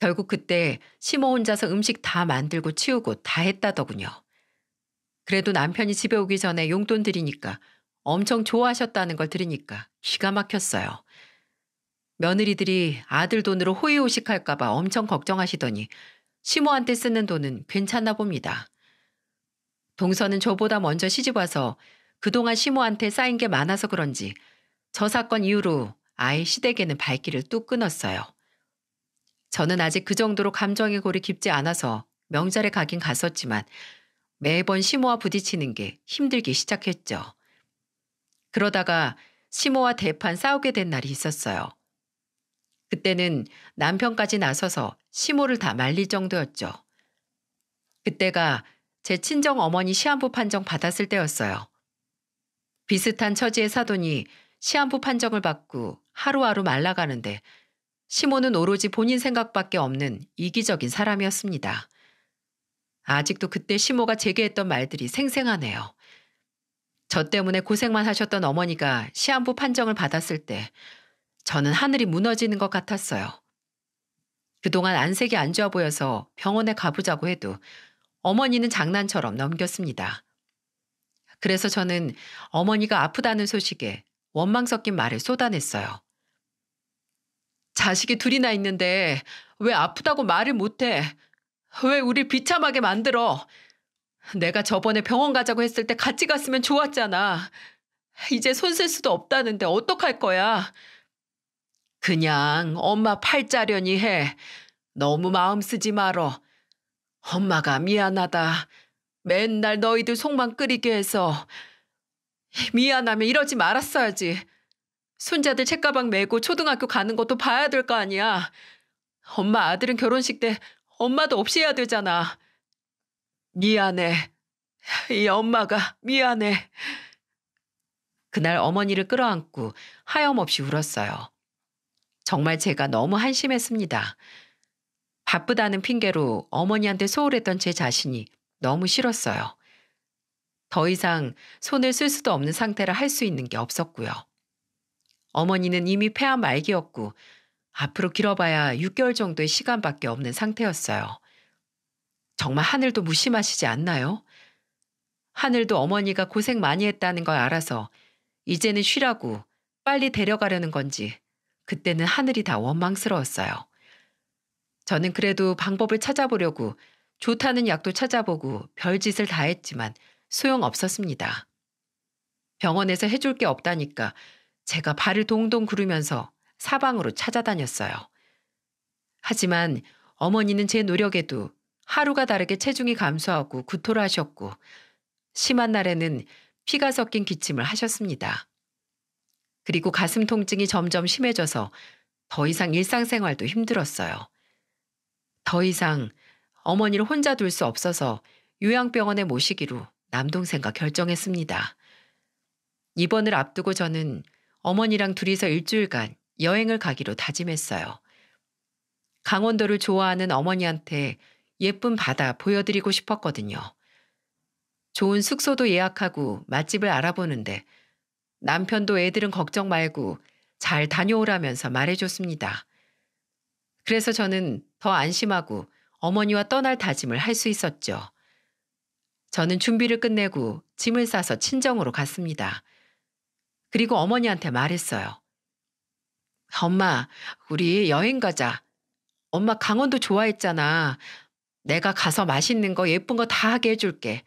결국 그때 시모 혼자서 음식 다 만들고 치우고 다 했다더군요. 그래도 남편이 집에 오기 전에 용돈 드리니까 엄청 좋아하셨다는 걸 들으니까 기가 막혔어요. 며느리들이 아들 돈으로 호의호식할까 봐 엄청 걱정하시더니 시모한테 쓰는 돈은 괜찮나 봅니다. 동서는 저보다 먼저 시집와서 그동안 시모한테 쌓인 게 많아서 그런지 저 사건 이후로 아예 시댁에는 발길을 뚝 끊었어요. 저는 아직 그 정도로 감정의 골이 깊지 않아서 명절에 가긴 갔었지만 매번 시모와 부딪히는 게 힘들기 시작했죠. 그러다가 시모와 대판 싸우게 된 날이 있었어요. 그때는 남편까지 나서서 시모를 다 말릴 정도였죠. 그때가 제 친정 어머니 시한부 판정 받았을 때였어요. 비슷한 처지의 사돈이 시한부 판정을 받고 하루하루 말라가는데 시모는 오로지 본인 생각밖에 없는 이기적인 사람이었습니다. 아직도 그때 시모가 제게 했던 말들이 생생하네요. 저 때문에 고생만 하셨던 어머니가 시한부 판정을 받았을 때 저는 하늘이 무너지는 것 같았어요. 그동안 안색이 안 좋아 보여서 병원에 가보자고 해도 어머니는 장난처럼 넘겼습니다. 그래서 저는 어머니가 아프다는 소식에 원망 섞인 말을 쏟아냈어요. 자식이 둘이나 있는데 왜 아프다고 말을 못해? 왜 우릴 비참하게 만들어? 내가 저번에 병원 가자고 했을 때 같이 갔으면 좋았잖아. 이제 손 쓸 수도 없다는데 어떡할 거야? 그냥 엄마 팔 자려니 해. 너무 마음 쓰지 말어. 엄마가 미안하다. 맨날 너희들 속만 끓이게 해서. 미안하면 이러지 말았어야지. 손자들 책가방 메고 초등학교 가는 것도 봐야 될 거 아니야. 엄마 아들은 결혼식 때 엄마도 없이 해야 되잖아. 미안해. 이 엄마가 미안해. 그날 어머니를 끌어안고 하염없이 울었어요. 정말 제가 너무 한심했습니다. 바쁘다는 핑계로 어머니한테 소홀했던 제 자신이 너무 싫었어요. 더 이상 손을 쓸 수도 없는 상태라 할 수 있는 게 없었고요. 어머니는 이미 폐암 말기였고 앞으로 길어봐야 육 개월 정도의 시간밖에 없는 상태였어요. 정말 하늘도 무심하시지 않나요? 하늘도 어머니가 고생 많이 했다는 걸 알아서 이제는 쉬라고 빨리 데려가려는 건지 그때는 하늘이 다 원망스러웠어요. 저는 그래도 방법을 찾아보려고 좋다는 약도 찾아보고 별짓을 다 했지만 소용없었습니다. 병원에서 해줄 게 없다니까 제가 발을 동동 구르면서 사방으로 찾아다녔어요. 하지만 어머니는 제 노력에도 하루가 다르게 체중이 감소하고 구토를 하셨고 심한 날에는 피가 섞인 기침을 하셨습니다. 그리고 가슴 통증이 점점 심해져서 더 이상 일상생활도 힘들었어요. 더 이상 어머니를 혼자 둘 수 없어서 요양병원에 모시기로 남동생과 결정했습니다. 입원을 앞두고 저는 어머니랑 둘이서 일주일간 여행을 가기로 다짐했어요. 강원도를 좋아하는 어머니한테 예쁜 바다 보여드리고 싶었거든요. 좋은 숙소도 예약하고 맛집을 알아보는데 남편도 애들은 걱정 말고 잘 다녀오라면서 말해줬습니다. 그래서 저는 더 안심하고 어머니와 떠날 다짐을 할 수 있었죠. 저는 준비를 끝내고 짐을 싸서 친정으로 갔습니다. 그리고 어머니한테 말했어요. 엄마, 우리 여행 가자. 엄마 강원도 좋아했잖아. 내가 가서 맛있는 거 예쁜 거 다 하게 해줄게.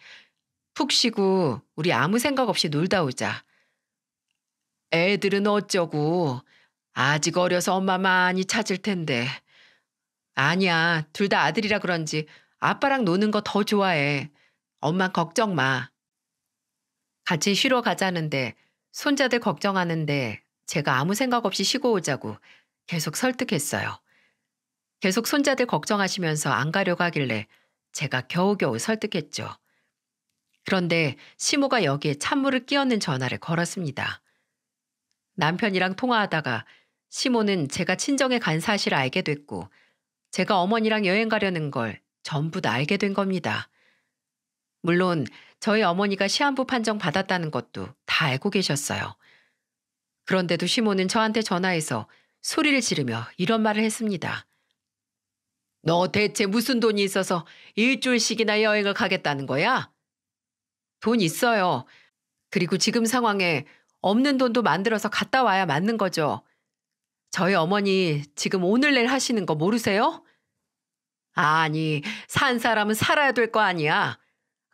푹 쉬고 우리 아무 생각 없이 놀다 오자. 애들은 어쩌고. 아직 어려서 엄마 많이 찾을 텐데. 아니야, 둘 다 아들이라 그런지 아빠랑 노는 거 더 좋아해. 엄마 걱정 마. 같이 쉬러 가자는데 손자들 걱정하는데 제가 아무 생각 없이 쉬고 오자고 계속 설득했어요. 계속 손자들 걱정하시면서 안 가려고 하길래 제가 겨우겨우 설득했죠. 그런데 시모가 여기에 찬물을 끼얹는 전화를 걸었습니다. 남편이랑 통화하다가 시모는 제가 친정에 간 사실을 알게 됐고 제가 어머니랑 여행 가려는 걸 전부 다 알게 된 겁니다. 물론 저희 어머니가 시한부 판정 받았다는 것도 다 알고 계셨어요. 그런데도 시모는 저한테 전화해서 소리를 지르며 이런 말을 했습니다. 너 대체 무슨 돈이 있어서 일주일씩이나 여행을 가겠다는 거야? 돈 있어요. 그리고 지금 상황에 없는 돈도 만들어서 갔다 와야 맞는 거죠. 저희 어머니 지금 오늘 내일 하시는 거 모르세요? 아니, 산 사람은 살아야 될 거 아니야.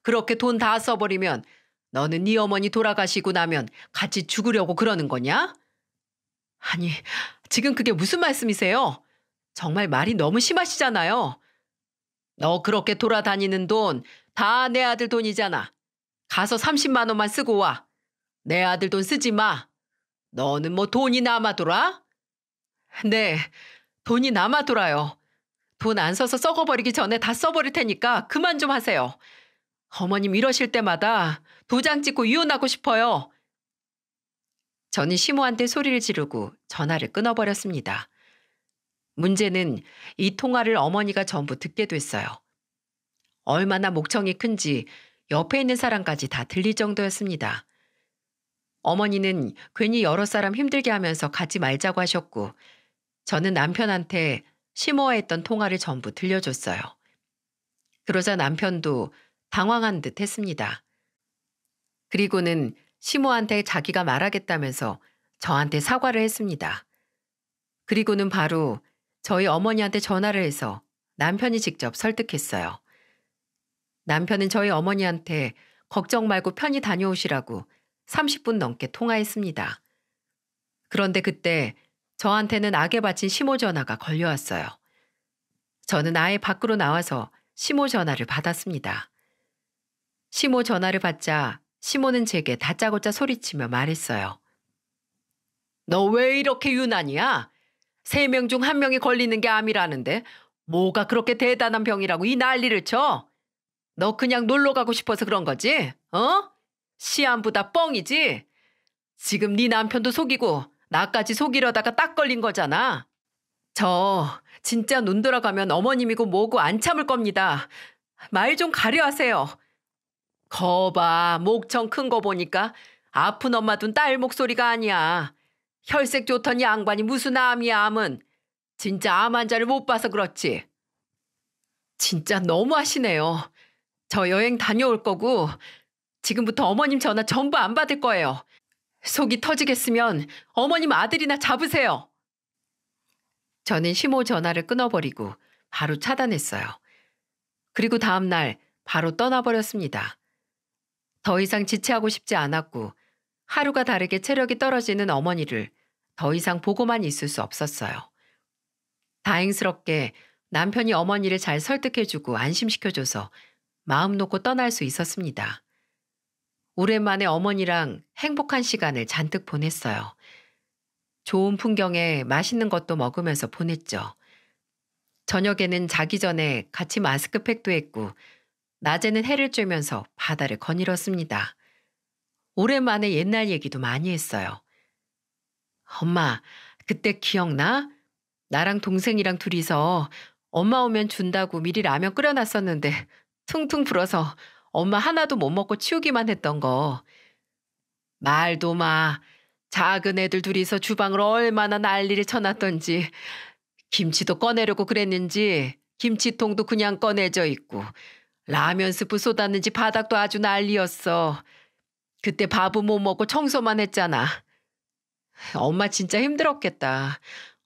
그렇게 돈 다 써버리면 너는 네 어머니 돌아가시고 나면 같이 죽으려고 그러는 거냐? 아니, 지금 그게 무슨 말씀이세요? 정말 말이 너무 심하시잖아요. 너 그렇게 돌아다니는 돈 다 내 아들 돈이잖아. 가서 삼십만 원만 쓰고 와. 내 아들 돈 쓰지 마. 너는 뭐 돈이 남아돌아? 네, 돈이 남아돌아요. 돈 안 써서 썩어버리기 전에 다 써버릴 테니까 그만 좀 하세요. 어머님 이러실 때마다 도장 찍고 이혼하고 싶어요. 저는 시모한테 소리를 지르고 전화를 끊어버렸습니다. 문제는 이 통화를 어머니가 전부 듣게 됐어요. 얼마나 목청이 큰지 옆에 있는 사람까지 다 들릴 정도였습니다. 어머니는 괜히 여러 사람 힘들게 하면서 가지 말자고 하셨고, 저는 남편한테 시모와 했던 통화를 전부 들려줬어요. 그러자 남편도 당황한 듯 했습니다. 그리고는 시모한테 자기가 말하겠다면서 저한테 사과를 했습니다. 그리고는 바로 저희 어머니한테 전화를 해서 남편이 직접 설득했어요. 남편은 저희 어머니한테 걱정 말고 편히 다녀오시라고 삼십 분 넘게 통화했습니다. 그런데 그때 저한테는 악에 바친 시모 전화가 걸려왔어요. 저는 아예 밖으로 나와서 시모 전화를 받았습니다. 시모 전화를 받자 시모는 제게 다짜고짜 소리치며 말했어요. 너 왜 이렇게 유난이야? 세 명 중 한 명이 걸리는 게 암이라는데 뭐가 그렇게 대단한 병이라고 이 난리를 쳐? 너 그냥 놀러 가고 싶어서 그런 거지? 어? 시안부다 뻥이지? 지금 네 남편도 속이고 나까지 속이려다가 딱 걸린 거잖아. 저 진짜 눈 돌아가면 어머님이고 뭐고 안 참을 겁니다. 말 좀 가려 하세요. 거봐, 목청 큰 거 보니까 아픈 엄마 둔 딸 목소리가 아니야. 혈색 좋던 양반이 무슨 암이야, 암은. 진짜 암 환자를 못 봐서 그렇지. 진짜 너무하시네요. 저 여행 다녀올 거고 지금부터 어머님 전화 전부 안 받을 거예요. 속이 터지겠으면 어머님 아들이나 잡으세요. 저는 시모 전화를 끊어버리고 바로 차단했어요. 그리고 다음 날 바로 떠나버렸습니다. 더 이상 지체하고 싶지 않았고 하루가 다르게 체력이 떨어지는 어머니를 더 이상 보고만 있을 수 없었어요. 다행스럽게 남편이 어머니를 잘 설득해주고 안심시켜줘서 마음 놓고 떠날 수 있었습니다. 오랜만에 어머니랑 행복한 시간을 잔뜩 보냈어요. 좋은 풍경에 맛있는 것도 먹으면서 보냈죠. 저녁에는 자기 전에 같이 마스크팩도 했고 낮에는 해를 쬐면서 바다를 거닐었습니다. 오랜만에 옛날 얘기도 많이 했어요. 엄마, 그때 기억나? 나랑 동생이랑 둘이서 엄마 오면 준다고 미리 라면 끓여놨었는데 퉁퉁 불어서 엄마 하나도 못 먹고 치우기만 했던 거. 말도 마. 작은 애들 둘이서 주방을 얼마나 난리를 쳐놨던지. 김치도 꺼내려고 그랬는지 김치통도 그냥 꺼내져 있고 라면 스프 쏟았는지 바닥도 아주 난리였어. 그때 밥은 못 먹고 청소만 했잖아. 엄마 진짜 힘들었겠다.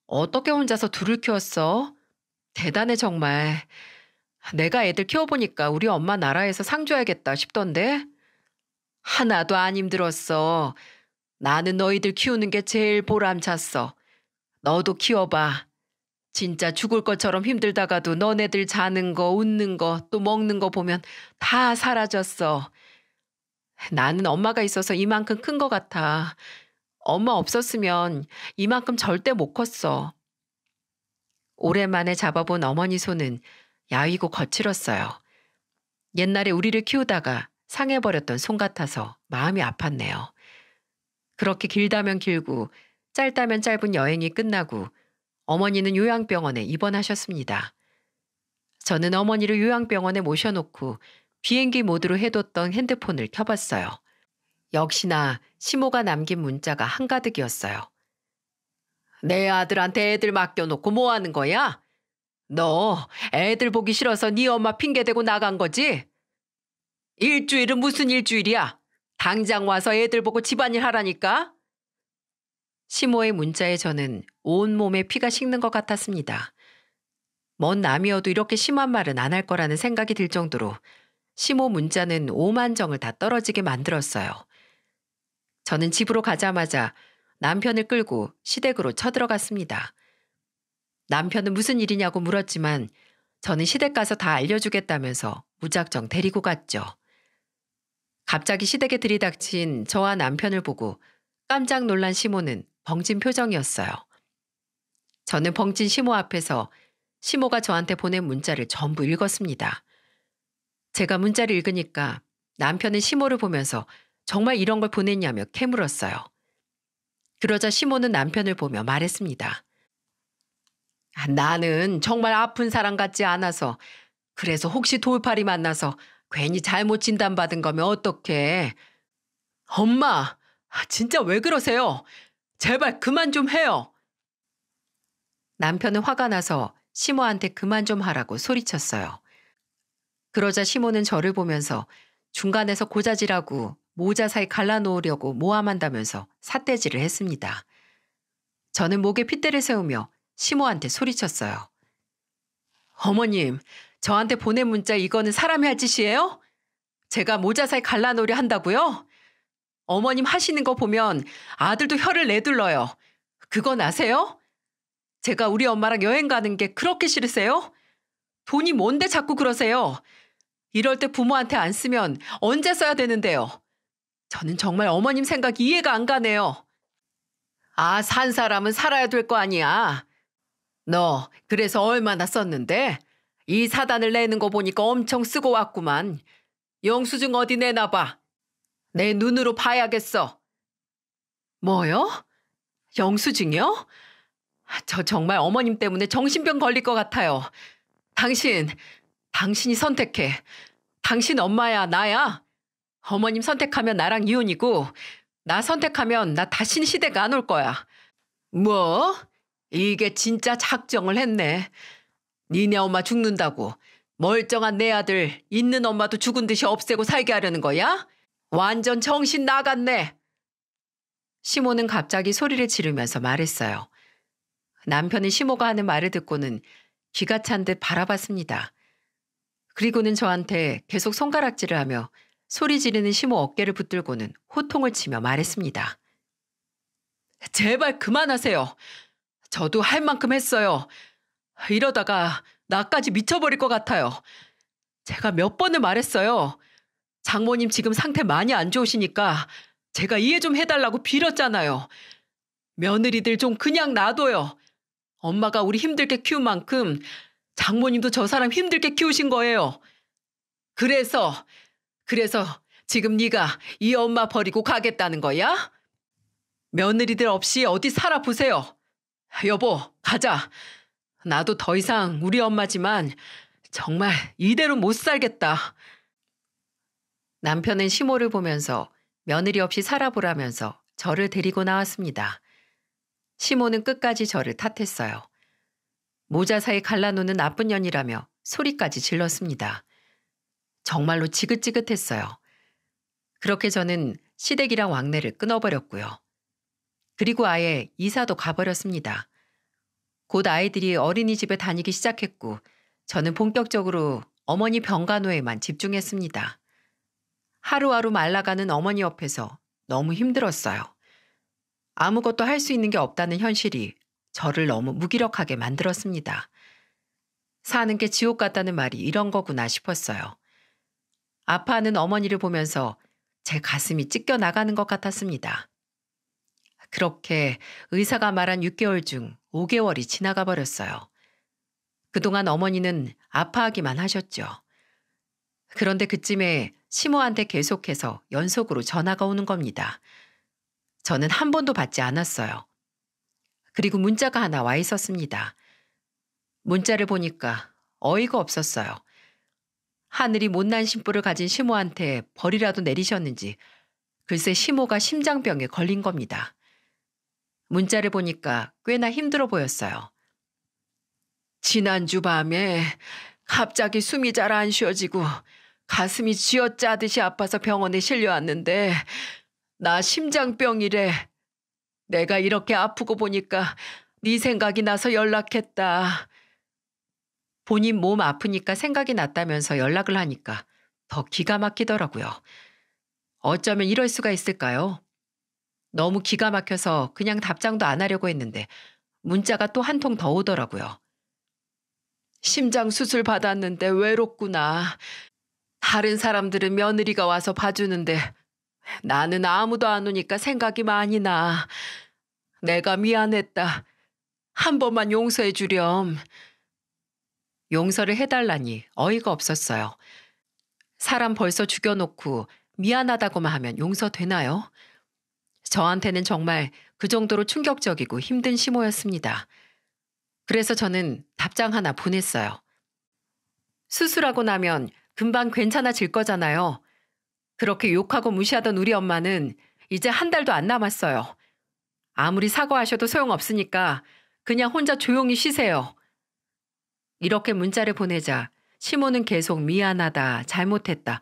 어떻게 혼자서 둘을 키웠어? 대단해 정말. 내가 애들 키워보니까 우리 엄마 나라에서 상 줘야겠다 싶던데? 하나도 안 힘들었어. 나는 너희들 키우는 게 제일 보람찼어. 너도 키워봐. 진짜 죽을 것처럼 힘들다가도 너네들 자는 거, 웃는 거, 또 먹는 거 보면 다 사라졌어. 나는 엄마가 있어서 이만큼 큰 것 같아. 엄마 없었으면 이만큼 절대 못 컸어. 오랜만에 잡아본 어머니 손은 야위고 거칠었어요. 옛날에 우리를 키우다가 상해버렸던 손 같아서 마음이 아팠네요. 그렇게 길다면 길고 짧다면 짧은 여행이 끝나고 어머니는 요양병원에 입원하셨습니다. 저는 어머니를 요양병원에 모셔놓고 비행기 모드로 해뒀던 핸드폰을 켜봤어요. 역시나 시모가 남긴 문자가 한가득이었어요. 내 아들한테 애들 맡겨놓고 뭐 하는 거야? 너 애들 보기 싫어서 네 엄마 핑계대고 나간 거지? 일주일은 무슨 일주일이야? 당장 와서 애들 보고 집안일 하라니까? 시모의 문자에 저는 온몸에 피가 식는 것 같았습니다. 먼 남이어도 이렇게 심한 말은 안 할 거라는 생각이 들 정도로 시모 문자는 오만정을 다 떨어지게 만들었어요. 저는 집으로 가자마자 남편을 끌고 시댁으로 쳐들어갔습니다. 남편은 무슨 일이냐고 물었지만 저는 시댁 가서 다 알려주겠다면서 무작정 데리고 갔죠. 갑자기 시댁에 들이닥친 저와 남편을 보고 깜짝 놀란 시모는 벙진 표정이었어요. 저는 벙진 시모 앞에서 시모가 저한테 보낸 문자를 전부 읽었습니다. 제가 문자를 읽으니까 남편은 시모를 보면서 정말 이런 걸 보냈냐며 캐물었어요. 그러자 시모는 남편을 보며 말했습니다. 나는 정말 아픈 사람 같지 않아서 그래서 혹시 돌팔이 만나서 괜히 잘못 진단받은 거면 어떡해. 엄마, 진짜 왜 그러세요? 제발 그만 좀 해요. 남편은 화가 나서 시모한테 그만 좀 하라고 소리쳤어요. 그러자 시모는 저를 보면서 중간에서 고자질하고 모자 사이 갈라놓으려고 모함한다면서 삿대질을 했습니다. 저는 목에 핏대를 세우며 시모한테 소리쳤어요. 어머님, 저한테 보낸 문자 이거는 사람이 할 짓이에요? 제가 모자 사이 갈라놓으려 한다고요? 어머님 하시는 거 보면 아들도 혀를 내둘러요. 그건 아세요? 제가 우리 엄마랑 여행 가는 게 그렇게 싫으세요? 돈이 뭔데 자꾸 그러세요? 이럴 때 부모한테 안 쓰면 언제 써야 되는데요? 저는 정말 어머님 생각이 이해가 안 가네요. 아, 산 사람은 살아야 될 거 아니야. 너 그래서 얼마나 썼는데? 이 사단을 내는 거 보니까 엄청 쓰고 왔구만. 영수증 어디 내놔봐. 내 눈으로 봐야겠어. 뭐요? 영수증이요? 저 정말 어머님 때문에 정신병 걸릴 것 같아요. 당신, 당신이 선택해. 당신 엄마야, 나야. 어머님 선택하면 나랑 이혼이고 나 선택하면 나 다신 시댁 안 올 거야. 뭐? 이게 진짜 작정을 했네. 니네 엄마 죽는다고 멀쩡한 내 아들 있는 엄마도 죽은 듯이 없애고 살게 하려는 거야? 완전 정신 나갔네. 시모는 갑자기 소리를 지르면서 말했어요. 남편은 시모가 하는 말을 듣고는 기가 찬 듯 바라봤습니다. 그리고는 저한테 계속 손가락질을 하며 소리 지르는 시모 어깨를 붙들고는 호통을 치며 말했습니다. 제발 그만하세요. 저도 할 만큼 했어요. 이러다가 나까지 미쳐버릴 것 같아요. 제가 몇 번을 말했어요. 장모님 지금 상태 많이 안 좋으시니까 제가 이해 좀 해달라고 빌었잖아요. 며느리들 좀 그냥 놔둬요. 엄마가 우리 힘들게 키운 만큼 장모님도 저 사람 힘들게 키우신 거예요. 그래서, 그래서 지금 네가 이 엄마 버리고 가겠다는 거야? 며느리들 없이 어디 살아보세요. 여보, 가자. 나도 더 이상 우리 엄마지만 정말 이대로 못 살겠다. 남편은 시모를 보면서 며느리 없이 살아보라면서 저를 데리고 나왔습니다. 시모는 끝까지 저를 탓했어요. 모자 사이 갈라놓는 나쁜 년이라며 소리까지 질렀습니다. 정말로 지긋지긋했어요. 그렇게 저는 시댁이랑 왕래를 끊어버렸고요. 그리고 아예 이사도 가버렸습니다. 곧 아이들이 어린이집에 다니기 시작했고 저는 본격적으로 어머니 병간호에만 집중했습니다. 하루하루 말라가는 어머니 옆에서 너무 힘들었어요. 아무것도 할 수 있는 게 없다는 현실이 저를 너무 무기력하게 만들었습니다. 사는 게 지옥 같다는 말이 이런 거구나 싶었어요. 아파하는 어머니를 보면서 제 가슴이 찢겨 나가는 것 같았습니다. 그렇게 의사가 말한 육 개월 중 오 개월이 지나가 버렸어요. 그동안 어머니는 아파하기만 하셨죠. 그런데 그쯤에 시모한테 계속해서 연속으로 전화가 오는 겁니다. 저는 한 번도 받지 않았어요. 그리고 문자가 하나 와 있었습니다. 문자를 보니까 어이가 없었어요. 하늘이 못난 심부를 가진 시모한테 벌이라도 내리셨는지 글쎄 시모가 심장병에 걸린 겁니다. 문자를 보니까 꽤나 힘들어 보였어요. 지난주 밤에 갑자기 숨이 잘 안 쉬어지고 가슴이 쥐어짜듯이 아파서 병원에 실려왔는데 나 심장병이래. 내가 이렇게 아프고 보니까 네 생각이 나서 연락했다. 본인 몸 아프니까 생각이 났다면서 연락을 하니까 더 기가 막히더라고요. 어쩌면 이럴 수가 있을까요? 너무 기가 막혀서 그냥 답장도 안 하려고 했는데 문자가 또 한 통 더 오더라고요. 심장 수술 받았는데 외롭구나. 다른 사람들은 며느리가 와서 봐주는데 나는 아무도 안 오니까 생각이 많이 나. 내가 미안했다. 한 번만 용서해 주렴. 용서를 해달라니 어이가 없었어요. 사람 벌써 죽여놓고 미안하다고만 하면 용서되나요? 저한테는 정말 그 정도로 충격적이고 힘든 심호였습니다. 그래서 저는 답장 하나 보냈어요. 수술하고 나면 금방 괜찮아질 거잖아요. 그렇게 욕하고 무시하던 우리 엄마는 이제 한 달도 안 남았어요. 아무리 사과하셔도 소용없으니까 그냥 혼자 조용히 쉬세요. 이렇게 문자를 보내자 시모는 계속 미안하다, 잘못했다,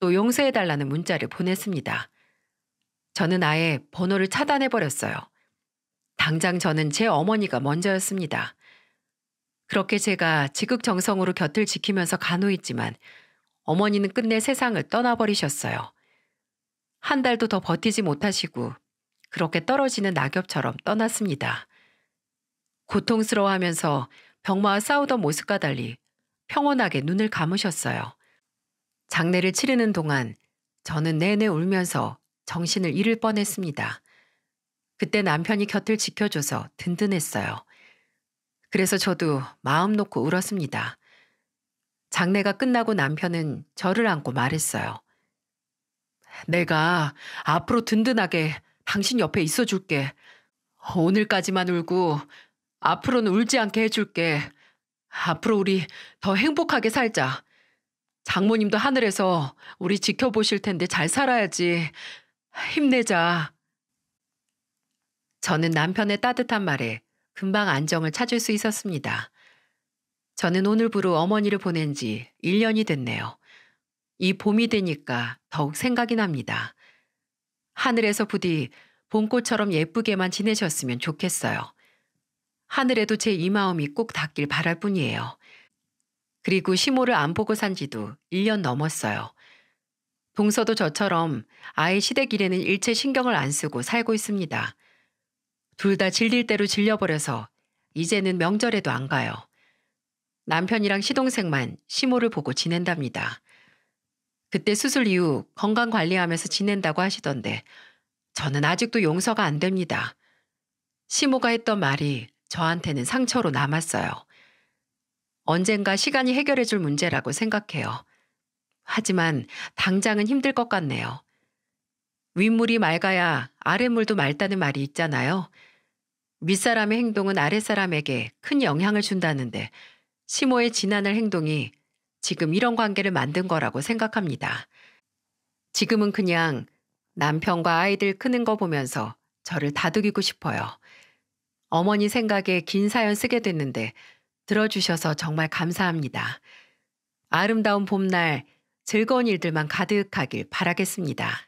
또 용서해달라는 문자를 보냈습니다. 저는 아예 번호를 차단해버렸어요. 당장 저는 제 어머니가 먼저였습니다. 그렇게 제가 지극정성으로 곁을 지키면서 간호했지만 어머니는 끝내 세상을 떠나버리셨어요. 한 달도 더 버티지 못하시고 그렇게 떨어지는 낙엽처럼 떠났습니다. 고통스러워하면서 병마와 싸우던 모습과 달리 평온하게 눈을 감으셨어요. 장례를 치르는 동안 저는 내내 울면서 정신을 잃을 뻔했습니다. 그때 남편이 곁을 지켜줘서 든든했어요. 그래서 저도 마음 놓고 울었습니다. 장례가 끝나고 남편은 저를 안고 말했어요. 내가 앞으로 든든하게 당신 옆에 있어줄게. 오늘까지만 울고 앞으로는 울지 않게 해줄게. 앞으로 우리 더 행복하게 살자. 장모님도 하늘에서 우리 지켜보실 텐데 잘 살아야지. 힘내자. 저는 남편의 따뜻한 말에 금방 안정을 찾을 수 있었습니다. 저는 오늘부로 어머니를 보낸 지 일 년이 됐네요. 이 봄이 되니까 더욱 생각이 납니다. 하늘에서 부디 봄꽃처럼 예쁘게만 지내셨으면 좋겠어요. 하늘에도 제 이 마음이 꼭 닿길 바랄 뿐이에요. 그리고 시모를 안 보고 산 지도 일 년 넘었어요. 동서도 저처럼 아예 시댁 일에는 일체 신경을 안 쓰고 살고 있습니다. 둘 다 질릴 대로 질려버려서 이제는 명절에도 안 가요. 남편이랑 시동생만 시모를 보고 지낸답니다. 그때 수술 이후 건강관리하면서 지낸다고 하시던데 저는 아직도 용서가 안 됩니다. 시모가 했던 말이 저한테는 상처로 남았어요. 언젠가 시간이 해결해 줄 문제라고 생각해요. 하지만 당장은 힘들 것 같네요. 윗물이 맑아야 아랫물도 맑다는 말이 있잖아요. 윗사람의 행동은 아랫사람에게 큰 영향을 준다는데 시모의 지난날 행동이 지금 이런 관계를 만든 거라고 생각합니다. 지금은 그냥 남편과 아이들 크는 거 보면서 저를 다독이고 싶어요. 어머니 생각에 긴 사연 쓰게 됐는데 들어주셔서 정말 감사합니다. 아름다운 봄날 즐거운 일들만 가득하길 바라겠습니다.